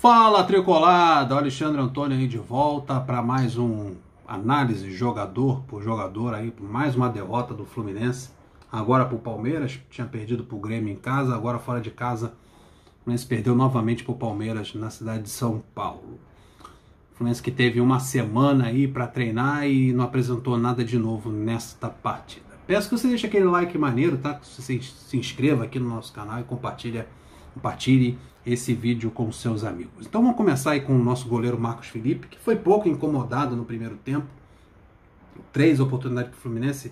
Fala, Tricolada! Alexandre Antônio aí de volta para mais um análise jogador por jogador aí, mais uma derrota do Fluminense, agora para o Palmeiras, tinha perdido para o Grêmio em casa, agora fora de casa, o Fluminense perdeu novamente para o Palmeiras na cidade de São Paulo. O Fluminense que teve uma semana aí para treinar e não apresentou nada de novo nesta partida. Peço que você deixe aquele like maneiro, tá? Que você se inscreva aqui no nosso canal e compartilhe esse vídeo com seus amigos. Então vamos começar aí com o nosso goleiro Marcos Felipe, que foi pouco incomodado no primeiro tempo. 3 oportunidades para o Fluminense,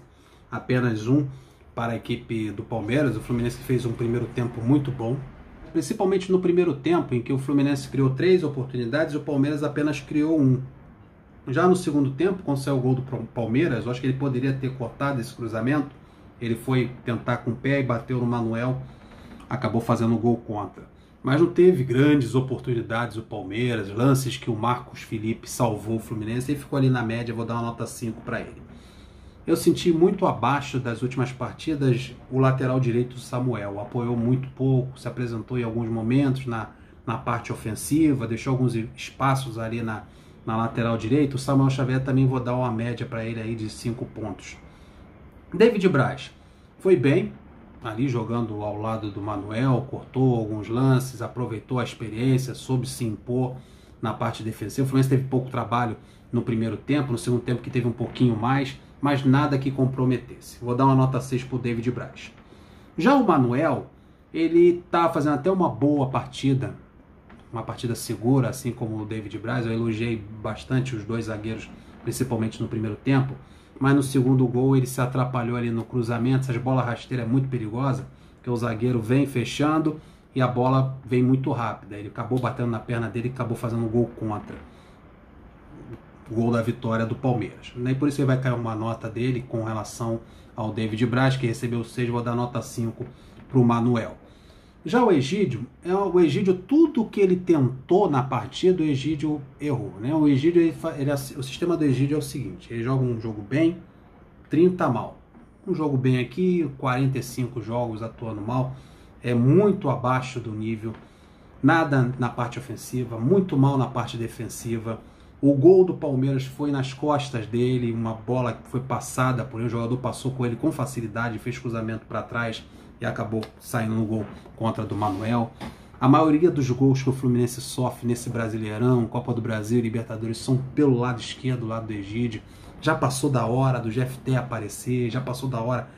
apenas 1 para a equipe do Palmeiras. O Fluminense fez um primeiro tempo muito bom, principalmente no primeiro tempo em que o Fluminense criou 3 oportunidades e o Palmeiras apenas criou 1. Já no segundo tempo, quando saiu o gol do Palmeiras, eu acho que ele poderia ter cortado esse cruzamento. Ele foi tentar com o pé e bateu no Manuel, acabou fazendo o gol contra. Mas não teve grandes oportunidades o Palmeiras, lances que o Marcos Felipe salvou o Fluminense e ficou ali na média, vou dar uma nota 5 para ele. Eu senti muito abaixo das últimas partidas o lateral direito Samuel, apoiou muito pouco, se apresentou em alguns momentos na parte ofensiva, deixou alguns espaços ali na lateral direita. O Samuel Xavier também vou dar uma média para ele aí de 5 pontos. David Braz foi bem, ali jogando ao lado do Manuel, cortou alguns lances, aproveitou a experiência, soube se impor na parte defensiva. O Fluminense teve pouco trabalho no primeiro tempo, no segundo tempo que teve um pouquinho mais, mas nada que comprometesse. Vou dar uma nota 6 para o David Braz. Já o Manuel, ele está fazendo até uma boa partida, uma partida segura, assim como o David Braz. Eu elogiei bastante os dois zagueiros, principalmente no primeiro tempo, mas no segundo gol ele se atrapalhou ali no cruzamento. Essas bolas rasteiras é muito perigosa, porque o zagueiro vem fechando e a bola vem muito rápida. Ele acabou batendo na perna dele e acabou fazendo um gol contra. O gol da vitória do Palmeiras. E por isso ele vai cair uma nota dele com relação ao David Braz, que recebeu 6, vou dar nota 5 para o Manuel. Já o Egídio, tudo que ele tentou na partida, o Egídio errou, né? O Egídio, o sistema do Egídio é o seguinte: ele joga um jogo bem, 30 mal. Um jogo bem aqui, 45 jogos atuando mal, é muito abaixo do nível, nada na parte ofensiva, muito mal na parte defensiva. O gol do Palmeiras foi nas costas dele, uma bola que foi passada por ele, o jogador passou com ele com facilidade, fez cruzamento para trás e acabou saindo no gol contra do Manuel. A maioria dos gols que o Fluminense sofre nesse Brasileirão, Copa do Brasil e Libertadores, são pelo lado esquerdo, do lado do Egídio. Já passou da hora do Jeff Té aparecer, já passou da hora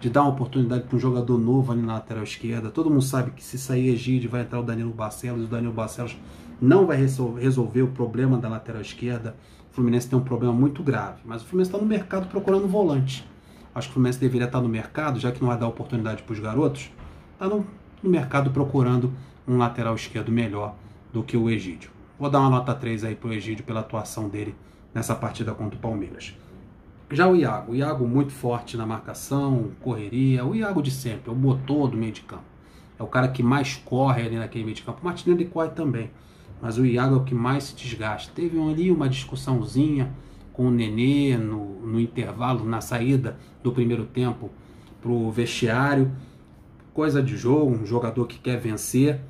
de dar uma oportunidade para um jogador novo ali na lateral esquerda. Todo mundo sabe que se sair Egídio vai entrar o Danilo Barcelos, e o Danilo Barcelos não vai resolver o problema da lateral esquerda. O Fluminense tem um problema muito grave, mas o Fluminense está no mercado procurando volante. Acho que o Fluminense deveria estar no mercado, já que não vai dar oportunidade para os garotos, está no mercado procurando um lateral esquerdo melhor do que o Egídio. Vou dar uma nota 3 aí para o Egídio pela atuação dele nessa partida contra o Palmeiras. Já o Iago. O Iago muito forte na marcação, correria. O Iago de sempre, é o motor do meio de campo. É o cara que mais corre ali naquele meio de campo. O Martinelli corre também, mas o Iago é o que mais se desgasta. Teve ali uma discussãozinha com o Nenê no intervalo, na saída do primeiro tempo para o vestiário, coisa de jogo, um jogador que quer vencer.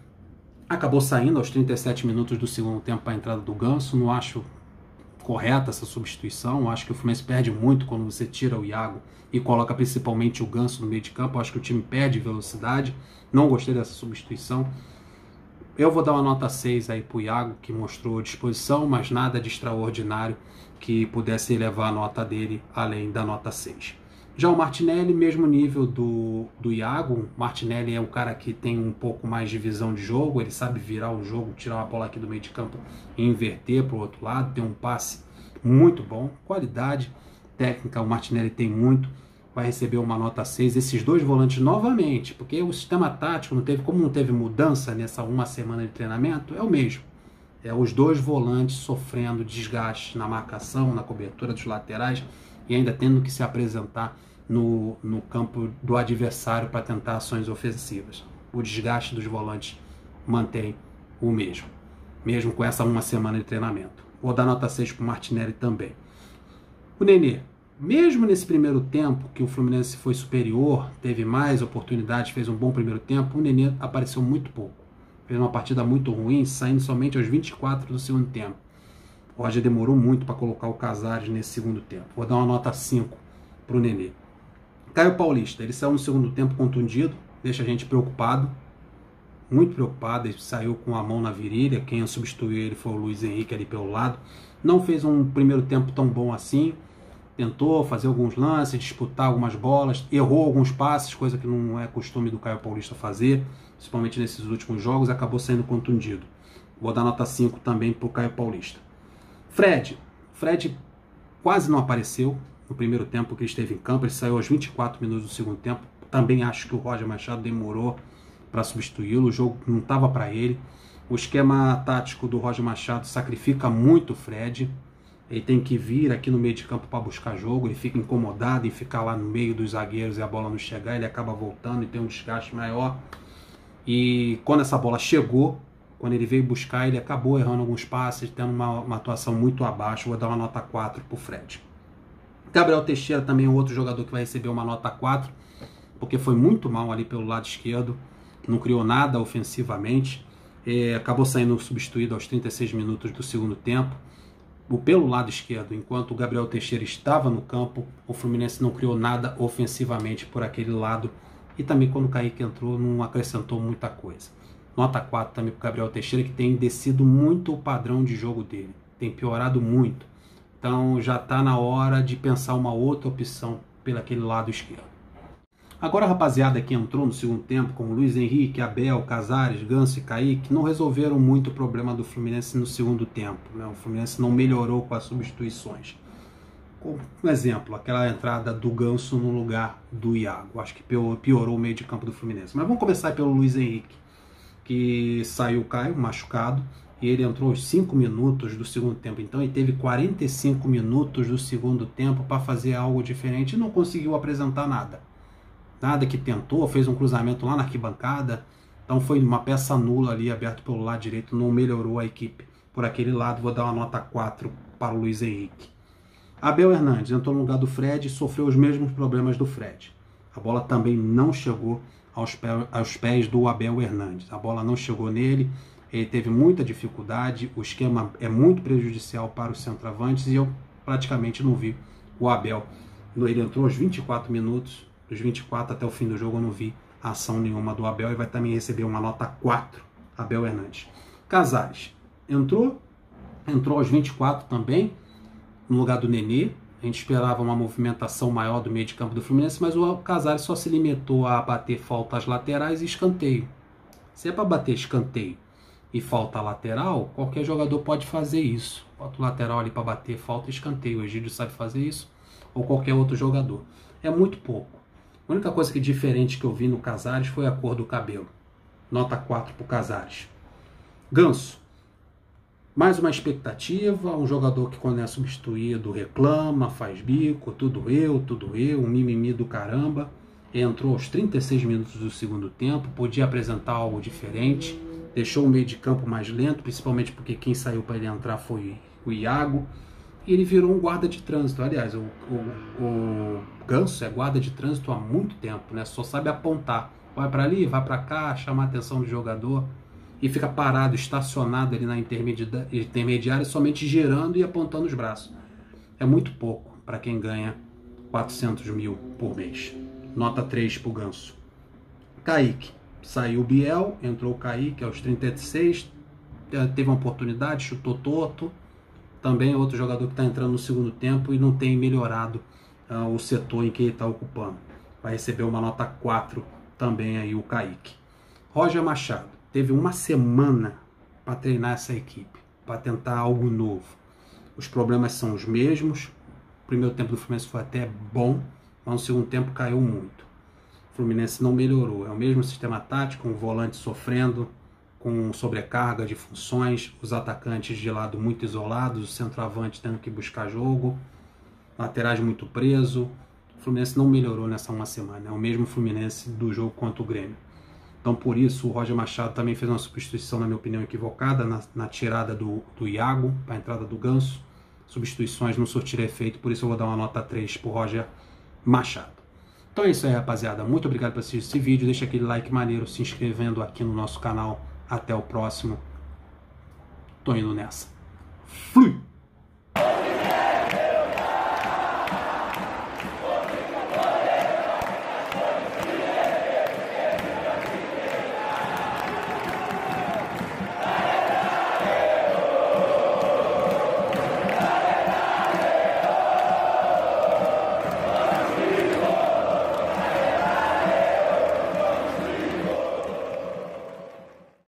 Acabou saindo aos 37 minutos do segundo tempo para a entrada do Ganso. Não acho correta essa substituição, acho que o Fluminense perde muito quando você tira o Iago e coloca principalmente o Ganso no meio de campo. Acho que o time perde velocidade, não gostei dessa substituição. Eu vou dar uma nota 6 aí para o Iago, que mostrou disposição, mas nada de extraordinário que pudesse elevar a nota dele além da nota 6. Já o Martinelli, mesmo nível do Iago. O Martinelli é um cara que tem um pouco mais de visão de jogo, ele sabe virar o jogo, tirar uma bola aqui do meio de campo e inverter para o outro lado, tem um passe muito bom, qualidade técnica, o Martinelli tem muito. Vai receber uma nota 6, esses dois volantes novamente, porque o sistema tático, não teve mudança nessa uma semana de treinamento, é o mesmo. É os dois volantes sofrendo desgaste na marcação, na cobertura dos laterais e ainda tendo que se apresentar no campo do adversário para tentar ações ofensivas. O desgaste dos volantes mantém o mesmo, mesmo com essa uma semana de treinamento. Vou dar nota 6 para o Martinelli também. O Nenê. Mesmo nesse primeiro tempo, que o Fluminense foi superior, teve mais oportunidades, fez um bom primeiro tempo, o Nenê apareceu muito pouco. fez uma partida muito ruim, saindo somente aos 24 do segundo tempo. O Roger demorou muito para colocar o Cazares nesse segundo tempo. Vou dar uma nota 5 para o Nenê. Caio Paulista, ele saiu no segundo tempo contundido, deixa a gente preocupado, muito preocupado. Ele saiu com a mão na virilha, quem substituiu ele foi o Luiz Henrique ali pelo lado. Não fez um primeiro tempo tão bom assim, tentou fazer alguns lances, disputar algumas bolas, errou alguns passes, coisa que não é costume do Caio Paulista fazer, principalmente nesses últimos jogos, acabou saindo contundido. Vou dar nota 5 também para o Caio Paulista. Fred quase não apareceu no primeiro tempo que ele esteve em campo, ele saiu aos 24 minutos do segundo tempo. Também acho que o Roger Machado demorou para substituí-lo, o jogo não estava para ele. O esquema tático do Roger Machado sacrifica muito o Fred. Ele tem que vir aqui no meio de campo para buscar jogo, ele fica incomodado em ficar lá no meio dos zagueiros e a bola não chegar, ele acaba voltando e tem um desgaste maior. E quando essa bola chegou, quando ele veio buscar, ele acabou errando alguns passes, tendo uma atuação muito abaixo. Vou dar uma nota 4 para o Fred. Gabriel Teixeira também é outro jogador que vai receber uma nota 4, porque foi muito mal ali pelo lado esquerdo, não criou nada ofensivamente, acabou saindo substituído aos 36 minutos do segundo tempo. Pelo lado esquerdo, enquanto o Gabriel Teixeira estava no campo, o Fluminense não criou nada ofensivamente por aquele lado. E também quando o Kaique entrou, não acrescentou muita coisa. Nota 4 também para o Gabriel Teixeira, que tem descido muito o padrão de jogo dele. Tem piorado muito. Então já está na hora de pensar uma outra opção pelo aquele lado esquerdo. Agora a rapaziada que entrou no segundo tempo, como Luiz Henrique, Abel, Cazares, Ganso e Kaique, não resolveram muito o problema do Fluminense no segundo tempo, né? O Fluminense não melhorou com as substituições. Como um exemplo, aquela entrada do Ganso no lugar do Iago. Acho que piorou o meio de campo do Fluminense. Mas vamos começar pelo Luiz Henrique, que saiu Caio machucado e ele entrou aos 5 minutos do segundo tempo. Então ele teve 45 minutos do segundo tempo para fazer algo diferente e não conseguiu apresentar nada. Nada que tentou, fez um cruzamento lá na arquibancada, então foi uma peça nula ali, aberto pelo lado direito, não melhorou a equipe. Por aquele lado, vou dar uma nota 4 para o Luiz Henrique. Abel Hernández entrou no lugar do Fred e sofreu os mesmos problemas do Fred. A bola também não chegou aos pés do Abel Hernández, a bola não chegou nele, ele teve muita dificuldade, o esquema é muito prejudicial para os centroavantes e eu praticamente não vi o Abel. Ele entrou aos 24 minutos, dos 24 até o fim do jogo eu não vi ação nenhuma do Abel e vai também receber uma nota 4, Abel Hernández. Cazares entrou aos 24 também, no lugar do Nenê. A gente esperava uma movimentação maior do meio de campo do Fluminense, mas o Cazares só se limitou a bater faltas laterais e escanteio. Se é para bater escanteio e falta lateral, qualquer jogador pode fazer isso. Bota o lateral ali para bater falta e escanteio. O Egídio sabe fazer isso, ou qualquer outro jogador. É muito pouco. A única coisa que diferente que eu vi no Cazares foi a cor do cabelo. Nota 4 para o Cazares. Ganso. Mais uma expectativa, um jogador que quando é substituído reclama, faz bico, tudo eu, um mimimi do caramba. Entrou aos 36 minutos do segundo tempo, podia apresentar algo diferente. Deixou o meio de campo mais lento, principalmente porque quem saiu para ele entrar foi o Iago. E ele virou um guarda de trânsito. Aliás, o Ganso é guarda de trânsito há muito tempo, né? Só sabe apontar. Vai para ali, vai para cá, chamar a atenção do jogador e fica parado, estacionado ali na intermediária, somente girando e apontando os braços. É muito pouco para quem ganha 400 mil por mês. Nota 3 para o Ganso. Kaique. Saiu o Biel, entrou o Kaique aos 36, teve uma oportunidade, chutou torto. Também outro jogador que está entrando no segundo tempo e não tem melhorado o setor em que ele está ocupando. Vai receber uma nota 4 também aí o Kaique. Roger Machado teve uma semana para treinar essa equipe, para tentar algo novo. Os problemas são os mesmos. O primeiro tempo do Fluminense foi até bom, mas no segundo tempo caiu muito. O Fluminense não melhorou. É o mesmo sistema tático, um volante sofrendo, com sobrecarga de funções, os atacantes de lado muito isolados, o centroavante tendo que buscar jogo, laterais muito preso. O Fluminense não melhorou nessa uma semana, é o mesmo Fluminense do jogo contra o Grêmio. Então por isso o Roger Machado também fez uma substituição, na minha opinião, equivocada, na tirada do Iago, para a entrada do Ganso. Substituições não surtiram efeito, por isso eu vou dar uma nota 3 para o Roger Machado. Então é isso aí, rapaziada, muito obrigado por assistir esse vídeo, deixa aquele like maneiro se inscrevendo aqui no nosso canal. Até o próximo. Tô indo nessa. Fui!